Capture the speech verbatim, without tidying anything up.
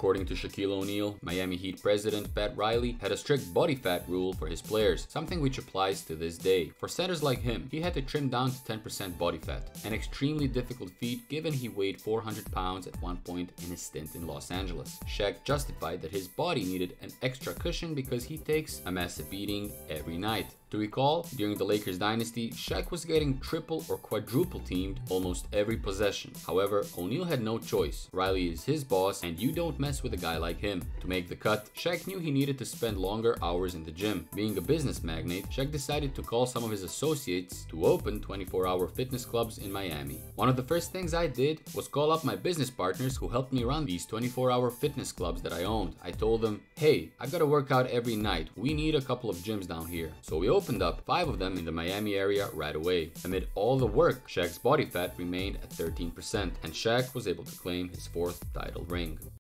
According to Shaquille O'Neal, Miami Heat president Pat Riley had a strict body fat rule for his players, something which applies to this day. For centers like him, he had to trim down to ten percent body fat, an extremely difficult feat given he weighed four hundred pounds at one point in his stint in Los Angeles. Shaq justified that his body needed an extra cushion because he takes a massive beating every night. To recall, during the Lakers dynasty, Shaq was getting triple or quadruple teamed almost every possession. However, O'Neal had no choice. Riley is his boss and you don't mess with a guy like him. To make the cut, Shaq knew he needed to spend longer hours in the gym. Being a business magnate, Shaq decided to call some of his associates to open twenty-four hour fitness clubs in Miami. One of the first things I did was call up my business partners who helped me run these twenty-four hour fitness clubs that I owned. I told them, hey, I gotta work out every night. We need a couple of gyms down here. So we opened opened up five of them in the Miami area right away. Amid all the work, Shaq's body fat remained at thirteen percent, and Shaq was able to claim his fourth title ring.